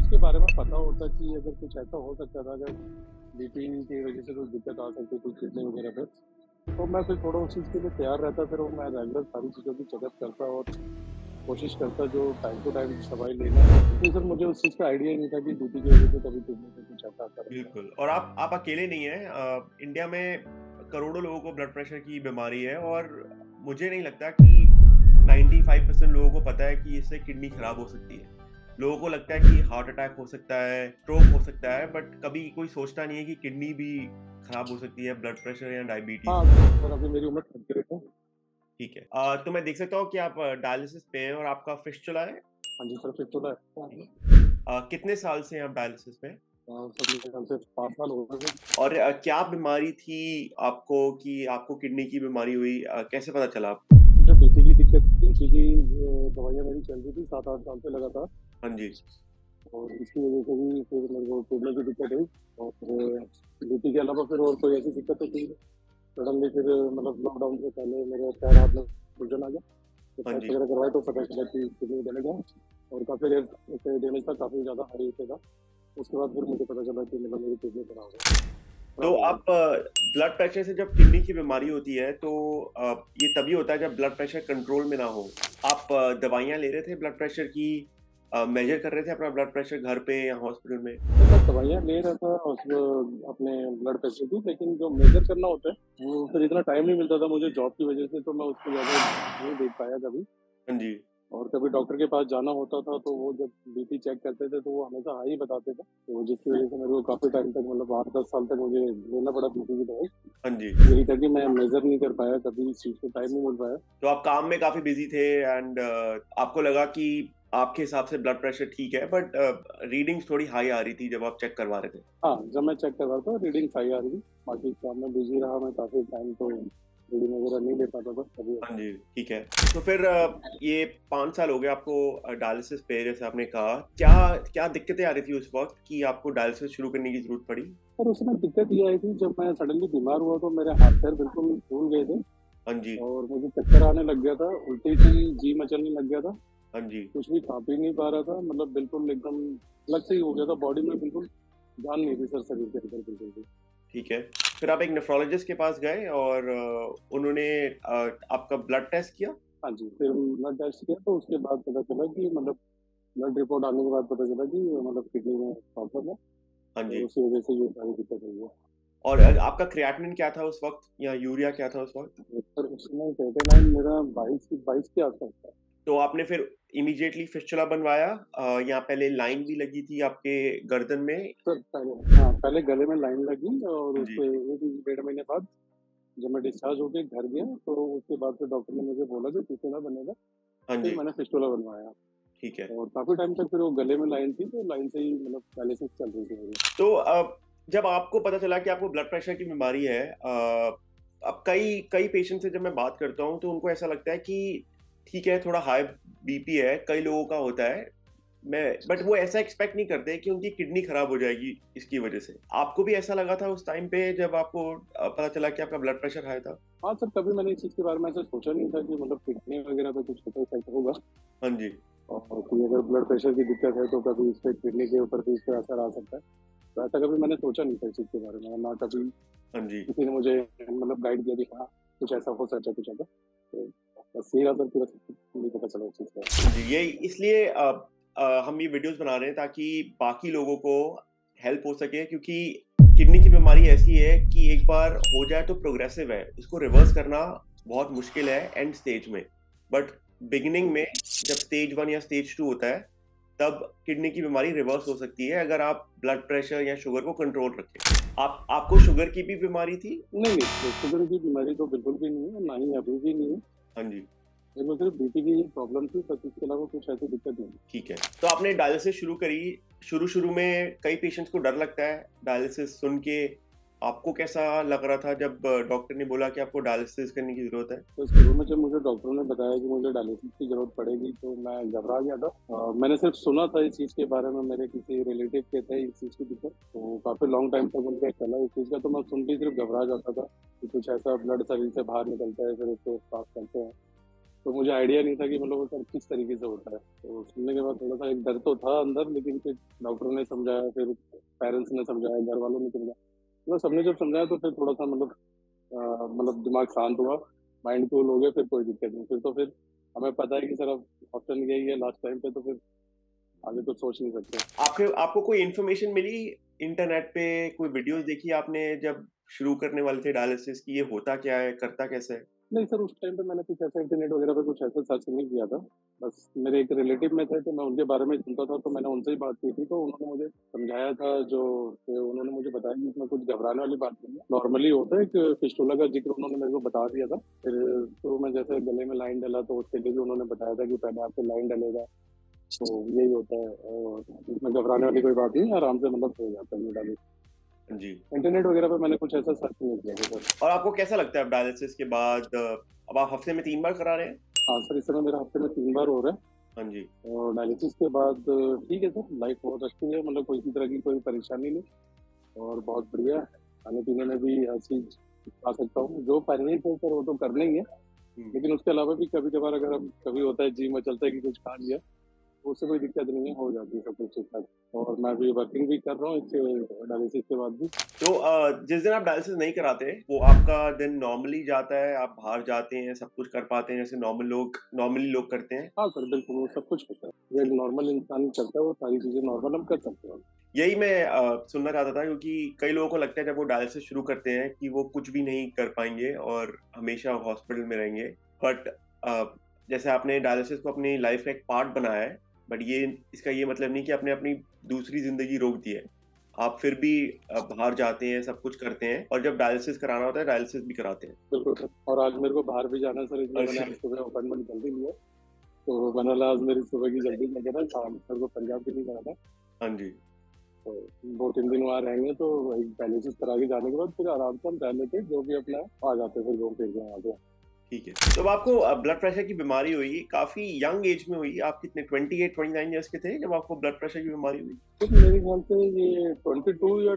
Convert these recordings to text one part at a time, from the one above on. चीज़ के बारे में पता होता कि अगर कुछ ऐसा हो सकता था, अगर बीपी की वजह से कोई दिक्कत आ सकती, कुछ किडनी वगैरह पर, तो मैं फिर थोड़ा उस चीज़ के लिए तैयार रहता। फिर वो मैं रेगुलर सारी चीज़ों की चेकअप करता और कोशिश करता जो टाइम टू टाइम दवाई लेना। तो सर मुझे उस चीज़ का आइडिया नहीं था कि बीपी की वजह से कभी किडनी पर कुछ ऐसा आता। बिल्कुल। और आप अकेले नहीं हैं, इंडिया में करोड़ों लोगों को ब्लड प्रेशर की बीमारी है और मुझे नहीं लगता कि 95% लोगों को पता है कि इससे किडनी खराब हो सकती है। लोगों को लगता है कि हार्ट अटैक हो सकता है, स्ट्रोक हो सकता है, बट कभी कोई सोचता नहीं है कि किडनी भी खराब हो सकती है, ब्लड प्रेशर या डायबिटीज। हाँ, अभी मेरी उम्र 38 है। ठीक है। तो मैं देख सकता हूँ कि आप डायलिसिस पे हैं और आपका फिस्टुला है? हाँ जी सर, फिस्टुला है। कितने साल से हैं आप डायलिसिस पे? सर 5 साल हो गए। और क्या बीमारी थी आपको कि आपको किडनी की बीमारी हुई? कैसे पता चला आपको? बीपी की दिक्कत थी कि दवाइयाँ मेरी चल रही थी 7-8 साल से लगातार। हाँ जी। और इसकी वजह से भी फिर मेरे को किडनी की दिक्कत हुई और बीपी के अलावा फिर और कोई ऐसी दिक्कत होती है। सडनली फिर मतलब लॉकडाउन से पहले मेरे पैर हाथ में सूजन आ गया, तो टेस्ट वगैरह करवाए तो पता चला कि किडनी डैमेज है और काफ़ी डैमेज था, काफ़ी ज़्यादा हाई रेट था। उसके बाद फिर मुझे पता चला कि मतलब मेरी किडनी खराब है। तो आप ब्लड प्रेशर से जब किडनी की बीमारी होती है तो ये तभी होता है जब ब्लड प्रेशर कंट्रोल में ना हो। आप दवाइयाँ ले रहे थे ब्लड प्रेशर की, मेजर कर रहे थे अपना ब्लड प्रेशर घर पे या हॉस्पिटल में? तो दवाइयाँ ले रहा था अपने ब्लड प्रेशर की, लेकिन जो मेजर करना होता है वो फिर इतना टाइम नहीं मिलता था मुझे जॉब की वजह से, तो मैं उसको ज़्यादा नहीं देख पाया कभी। हाँ जी। और कभी डॉक्टर के पास जाना होता था तो वो जब बीपी चेक करते थे तो वो हमेशा हाई बताते थे, तो जिसकी वजह से मेरे को काफ़ी टाइम तक मतलब 8-10 साल तक मुझे लेना पड़ा बीपी की दवाई। हाँ जी। यही था कि मैं मेजर नहीं कर पाया कभी, इस चीज़ को टाइम नहीं मिल पाया। तो आप काम में काफ़ी बिजी थे एंड आपको लगा कि आपके हिसाब से ब्लड प्रेशर ठीक है, बट रीडिंग्स थोड़ी हाई आ रही थी जब आप चेक करवा रहे थे? हाँ, जब मैं चेक करवा रहा था रीडिंग्स हाई आ रही थी, बाकी काम में बिजी रहा मैं काफ़ी टाइम, तो नहीं ले पाता बस कभी। हाँ जी, ठीक है। तो फिर ये 5 साल हो गए आपको डायलिसिस पे, जैसे आपने कहा। क्या क्या दिक्कतें आ रही थी उस वक्त कि आपको डायलिसिस शुरू करने की जरूरत पड़ी? पर उसमें दिक्कत ये आई थी जब मैं सडनली बीमार हुआ तो मेरे हाथ पैर बिल्कुल फूल गए थे। हाँ जी। और मुझे चक्कर आने लग गया था, उल्टी थी, जी मचलने लग गया था। हाँ जी। कुछ भी खा पी नहीं पा रहा था, मतलब बिल्कुल एकदम अलग से ही हो गया था, बॉडी में बिल्कुल जान नहीं थी सर शरीर के अंदर बिल्कुल भी। ठीक है। फिर आप एक नेफ्रोलॉजिस्ट के पास गए और उन्होंने आपका ब्लड टेस्ट किया? हाँ जी, फिर ब्लड टेस्ट किया तो उसके बाद पता चला कि मतलब ब्लड रिपोर्ट आने के बाद पता चला कि मतलब किडनी में प्रॉब्लम है। हाँ जी। उसी वजह से ये सारी दिक्कत हुई है। और आपका क्रिएटिनिन क्या था उस वक्त या यूरिया क्या था उस वक्त? सर उसमें क्रिएटिनिन मेरा 22 के आसपास था। तो आपने फिर इमीडिएटली फिस्टुला बनवाया या पहले लाइन भी लगी थी आपके गर्दन में? सर पहले गले में लाइन लगी और उसके 1-1.5 महीने बाद जब मैं डिस्चार्ज होके घर गया तो उसके बाद फिर डॉक्टर ने मुझे बोला कि फिस्टुला बनेगा। हाँ जी। मैंने फिस्टुला बनवाया। ठीक है। और काफी टाइम तक फिर वो गले में लाइन थी तो लाइन से ही मतलब डायलिसिस चल रही थी। तो जब आपको पता चला कि आपको ब्लड प्रेशर की बीमारी है, अब कई पेशेंट से जब मैं बात करता हूँ तो उनको ऐसा लगता है कि ठीक है थोड़ा हाई बीपी है, कई लोगों का होता है, मैं बट वो ऐसा एक्सपेक्ट नहीं करते कि उनकी किडनी खराब हो जाएगी इसकी वजह से। आपको भी ऐसा लगा था उस टाइम पे जब आपको पता चला कि आपका ब्लड प्रेशर हाई था? हाँ सर, कभी मैंने इस चीज़ के बारे में ऐसा सोचा नहीं था कि मतलब किडनी वगैरह पे कुछ इफेक्ट होगा। हाँ जी। और अगर ब्लड प्रेशर की दिक्कत है तो कभी इस पर किडनी के ऊपर भी इसका असर आ सकता है, तो ऐसा कभी मैंने सोचा नहीं था इस चीज़ के बारे में ना कभी। हाँ जी। किसी ने मुझे मतलब गाइड किया कि हाँ कुछ ऐसा हो सकता है, कुछ ऐसा जी। यही इसलिए हम ये वीडियोस बना रहे हैं ताकि बाकी लोगों को हेल्प हो सके, क्योंकि किडनी की बीमारी ऐसी है कि एक बार हो जाए तो प्रोग्रेसिव है, इसको रिवर्स करना बहुत मुश्किल है एंड स्टेज में। बट बिगिनिंग में जब स्टेज 1 या स्टेज 2 होता है तब किडनी की बीमारी रिवर्स हो सकती है अगर आप ब्लड प्रेशर या शुगर को कंट्रोल रखें। आपको शुगर की भी बीमारी थी? नहीं, शुगर की बीमारी तो बिल्कुल भी नहीं है, ना ही अभी भी नहीं है। हाँ जी। मेरे को बीपी की प्रॉब्लम थी, पर इसके अलावा कुछ ऐसी दिक्कत नहीं। ठीक है। तो आपने डायलिसिस शुरू करी। शुरू में कई पेशेंट्स को डर लगता है डायलिसिस सुन के, आपको कैसा लग रहा था जब डॉक्टर ने बोला कि आपको डायलिसिस करने की जरूरत है? तो शुरू में जब मुझे डॉक्टरों ने बताया कि मुझे डायलिसिस की जरूरत पड़ेगी तो मैं घबरा गया था। मैंने सिर्फ सुना था इस चीज़ के बारे में, मेरे किसी रिलेटिव के थे इस चीज़ की दिक्कत, तो काफ़ी लॉन्ग टाइम तक उनका चला इस चीज़ का, तो मैं सुन के सिर्फ घबरा जाता था कि कुछ ऐसा ब्लड शरीर से बाहर निकलता है फिर उसको साफ करते हैं तो मुझे आइडिया नहीं था कि मतलब वो सर किस तरीके से होता है। तो सुनने के बाद थोड़ा सा एक डर तो था अंदर, लेकिन फिर डॉक्टर ने समझाया, फिर पेरेंट्स ने समझाया, घर वालों ने समझाया, मतलब सबने जब समझाया तो फिर थोड़ा सा मतलब दिमाग शांत हुआ, माइंड कूल हो गया, फिर कोई दिक्कत नहीं। फिर हमें पता है कि सर अब ऑप्शन यही है लास्ट टाइम पे, तो फिर आगे तो सोच नहीं सकते। आपको कोई इन्फॉर्मेशन मिली इंटरनेट पे, कोई वीडियोस देखी आपने जब शुरू करने वाले थे डायलिसिस की ये होता क्या है, करता कैसे है? नहीं सर, उस टाइम पे मैंने कुछ ऐसा इंटरनेट वगैरह पे कुछ ऐसा सर्च नहीं किया था। बस मेरे एक रिलेटिव में थे तो मैं उनके बारे में सुनता था, तो मैंने उनसे ही बात की थी, तो उन्होंने मुझे समझाया था, जो उन्होंने मुझे बताया कि इसमें कुछ घबराने वाली बात नहीं है, नॉर्मली होता है। एक फिस्टुला का जिक्र उन्होंने मेरे को बता दिया था। फिर तो मैं जैसे गले में लाइन डाला तो उसके लिए भी उन्होंने बताया था कि पहले आपको लाइन डालेगा तो यही होता है, और इसमें घबराने वाली कोई बात नहीं, आराम से मतलब हो जाता है डायलिसिस जी। इंटरनेट वगैरह पे मैंने कुछ ऐसा सर्च नहीं किया था। और आपको कैसा लगता है अब डायलिसिस के बाद? अब आप हफ्ते में 3 बार करा रहे हैं? हाँ सर, इस समय मेरा हफ्ते में 3 बार हो रहा है। हाँ जी। और डायलिसिस के बाद ठीक है सर, लाइफ बहुत अच्छी है, मतलब कोई तरह की कोई परेशानी नहीं, और बहुत बढ़िया खाने पीने में भी हर चीज खा सकता हूँ, जो परहेज है सर वो तो करना ही है, लेकिन उसके अलावा भी कभी कभार अगर हम कभी होता है जिम में चलता है कि कुछ खा लिया, उससे कोई दिक्कत नहीं है, हो जाती है सब कुछ ठीक ठाक। और मैं भी वर्किंग भी कर रहा हूँ इसके डायलिसिस के बाद भी। तो जिस दिन आप डायलिसिस नहीं कराते वो आपका दिन नॉर्मली जाता है, आप बाहर जाते हैं, सब कुछ कर पाते हैं जैसे नॉर्मली लोग करते हैं? हाँ सर बिल्कुल, वो सब कुछ करता है, एक नॉर्मल इंसान करता है, वो सारी चीजें नॉर्मल हम कर सकते हैं। यही मैं सुनना चाहता था, क्योंकि कई लोगों को लगता है जब वो डायलिसिस शुरू करते हैं कि वो कुछ भी नहीं कर पाएंगे और हमेशा हॉस्पिटल में रहेंगे, बट जैसे आपने डायलिसिस को अपनी लाइफ का एक पार्ट बनाया है, बट ये इसका ये मतलब नहीं कि आपने अपनी दूसरी जिंदगी रोक दी है, आप फिर भी बाहर जाते हैं, सब कुछ करते हैं, और जब डायलिसिस कराना होता है डायलिसिस भी कराते हैं। बिल्कुल सर, और आज मेरे को बाहर भी जाना सर, इसलिए मैंने सुबह अपॉइंटमेंट जल्दी लिया, तो बनाला आज मेरी सुबह की जल्दी लगे ना, शाम को पंजाब भी नहीं जाना। हाँ जी, तो 2-3 दिन वहाँ रहेंगे, तो डायलिसिस करा के जाने के बाद फिर आराम से हम रहने के जो भी अपना आ जाते हैं, फिर घूम फिर वहाँ पे। ठीक है, तो आपको ब्लड प्रेशर की बीमारी हुई काफी यंग एज में हुई, आप कितने 28-29 इयर्स के थे जब आपको ब्लड प्रेशर की बीमारी हुई? तो मेरे ख्याल से ये 22 या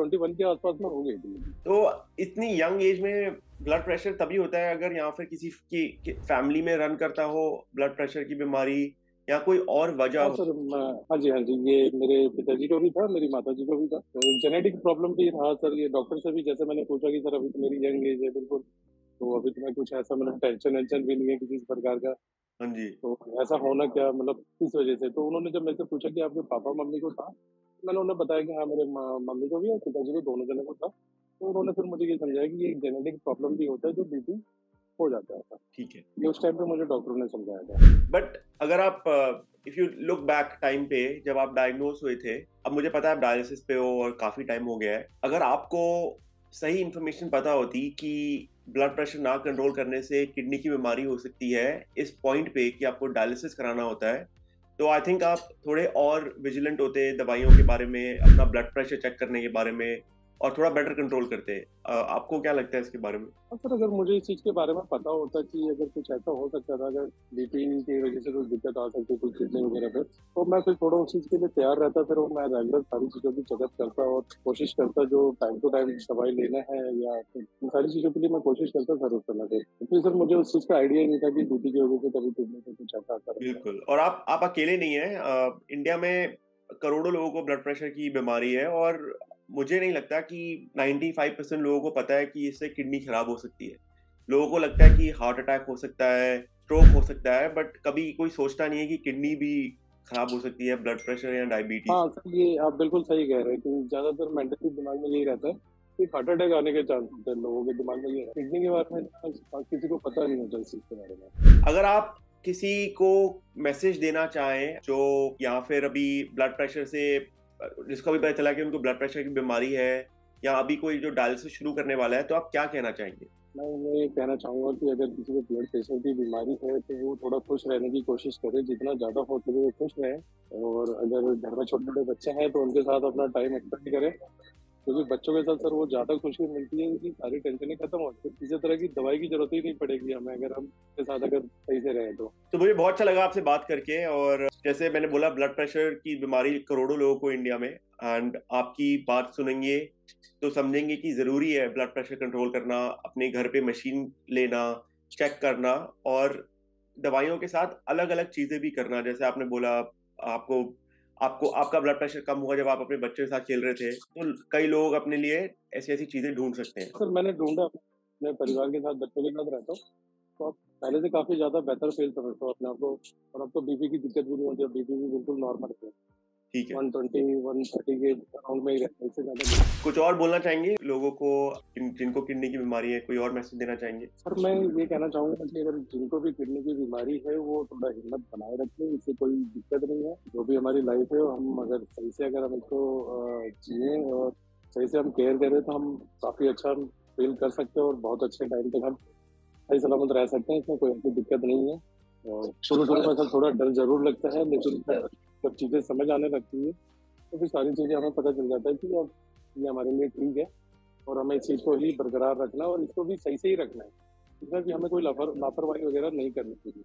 21 के आसपास में हो गई थी। तो इतनी यंग एज में ब्लड प्रेशर तभी होता है अगर यहाँ पर किसी की फैमिली में रन करता हो ब्लड प्रेशर की बीमारी या कोई और वजह? हाँ सर, हाँ जी, हाँ जी, ये मेरे पिताजी को भी था, मेरी माताजी को भी था, जेनेटिक प्रॉब्लम भी था सर। ये डॉक्टर से भी जैसे मैंने पूछा कि सर अभी तो मेरी यंग एज है बिल्कुल, तो अभी तुम्हें कुछ ऐसा मतलब टेंशन भी नहीं है किसी प्रकार का। हाँ जी। तो ऐसा होना क्या मतलब किस वजह से? तो उन्होंने जब मेरे से पूछा कि आपके पापा मम्मी को था, मैंने उन्हें बताया कि हाँ मेरे मम्मी को भी और पिताजी को, दोनों जनों को था। तो उन्होंने फिर मुझे ये समझाया कि एक जेनेटिक प्रॉब्लम भी होता है जो बीपी हो जाता है। ठीक है, ये उस टाइम पे मुझे डॉक्टरों ने समझाया था। बट अगर आप if you look back time पे जब आप डायग्नोज हुए थे, अब मुझे पता है आप डायलिसिस पे हो और काफी टाइम हो गया है, अगर आपको सही इन्फॉर्मेशन पता होती कि ब्लड प्रेशर ना कंट्रोल करने से किडनी की बीमारी हो सकती है इस पॉइंट पे कि आपको डायलिसिस कराना होता है, तो आई थिंक आप थोड़े और विजिलेंट होते दवाइयों के बारे में, अपना ब्लड प्रेशर चेक करने के बारे में, और थोड़ा बेटर कंट्रोल करते हैं। आपको क्या लगता है इसके बारे में? सर अगर मुझे इस चीज़ के बारे में पता होता कि अगर कुछ ऐसा हो सकता था, अगर बीपी की वजह से कुछ दिक्कत आ सकती है कुछ किडनी वगैरह पे, तो मैं फिर थोड़ा उस चीज़ के लिए तैयार रहता, फिर मैं रेगुलर सारी चीज़ों की चेकअप करता और कोशिश करता जो टाइम टू टाइम दवाई लेना है या सारी चीज़ों के लिए मैं कोशिश करता सर उस समय से। क्योंकि सर मुझे उस चीज़ का आइडिया ही नहीं था कि बीपी की वजह से कभी किडनी पे कुछ ऐसा आता है। बिल्कुल, और आप अकेले नहीं है, इंडिया में करोड़ों लोगों को ब्लड प्रेशर की बीमारी है, और मुझे नहीं लगता कि 95% लोगों को पता है कि इससे किडनी खराब हो सकती है। लोगों को लगता है कि हार्ट अटैक हो सकता है, स्ट्रोक हो सकता है, बट कभी कोई सोचता नहीं है कि किडनी भी खराब हो सकती है ब्लड प्रेशर या डायबिटीज। हाँ सर, ये आप बिल्कुल सही कह रहे हैं कि ज्यादातर मेंटली दिमाग में यही रहता है कि हार्ट अटैक आने के चांस होते हैं लोगों के दिमाग में, ये किडनी के बारे में किसी को पता नहीं होता इस चीज के बारे में। अगर आप किसी को मैसेज देना चाहें जो या फिर अभी ब्लड प्रेशर से जिसको भी पता चला कि उनको ब्लड प्रेशर की बीमारी है, या अभी कोई जो डायलिसिस शुरू करने वाला है, तो आप क्या कहना चाहेंगे? मैं ये कहना चाहूँगा कि अगर किसी को ब्लड प्रेशर की बीमारी है तो वो थोड़ा खुश रहने की कोशिश करे, जितना ज़्यादा हो सके वो खुश रहे, और अगर घर में छोटे छोटे बच्चे हैं तो उनके साथ अपना टाइम स्पेंड करें, क्योंकि बच्चों के साथ सर वो ज़्यादा खुशी मिलती है, उनकी सारी टेंशनें खत्म हो जाती है, किसी तरह की दवाई की जरूरत ही नहीं पड़ेगी हमें अगर हम के साथ अगर सही से रहें तो। मुझे बहुत अच्छा लगा आपसे बात करके, और जैसे मैंने बोला ब्लड प्रेशर की बीमारी करोड़ों लोगों को इंडिया में, एंड आपकी बात सुनेंगे तो समझेंगे कि ज़रूरी है ब्लड प्रेशर कंट्रोल करना, अपने घर पर मशीन लेना, चेक करना और दवाइयों के साथ अलग अलग चीजें भी करना। जैसे आपने बोला आपको आपको आपका ब्लड प्रेशर कम हुआ जब आप अपने बच्चे के साथ खेल रहे थे, तो कई लोग अपने लिए ऐसी ऐसी चीजें ढूंढ सकते हैं। सर मैंने ढूंढा, मैं परिवार के साथ बच्चों के साथ रहता हूँ, तो आप पहले से काफी ज्यादा बेहतर फील समझता हूँ अपने आप को। और अब तो बीपी की दिक्कत भी नहीं होती, बीपी भी बिल्कुल नॉर्मल है, ठीक है, 120-130 के अराउंड में ही रहता है, इससे ज्यादा। कुछ और बोलना चाहेंगे लोगों को जिनको किडनी की बीमारी है, कोई और मैसेज देना चाहेंगे? सर मैं ये कहना चाहूंगा कि अगर जिनको भी किडनी की बीमारी है वो थोड़ा हिम्मत बनाए रखें, इससे कोई दिक्कत नहीं है। जो भी हमारी लाइफ है हम अगर सही से अगर हम इसको जिए और सही से हम केयर करें तो हम काफी अच्छा फील कर सकते हैं और बहुत अच्छे टाइम तक हम सही सलामत रह सकते हैं, इसमें कोई ऐसी दिक्कत नहीं है। और शुरू शुरू में थोड़ा डर जरूर लगता है, लेकिन जब चीज़ें समझ आने लगती है तो फिर सारी चीज़ें हमें पता चल जाता है कि अब ये हमारे लिए ठीक है और हमें इस चीज़ को ही बरकरार रखना और इसको भी सही से ही रखना है, इसमें भी हमें कोई लापरवाही वगैरह नहीं करनी चाहिए।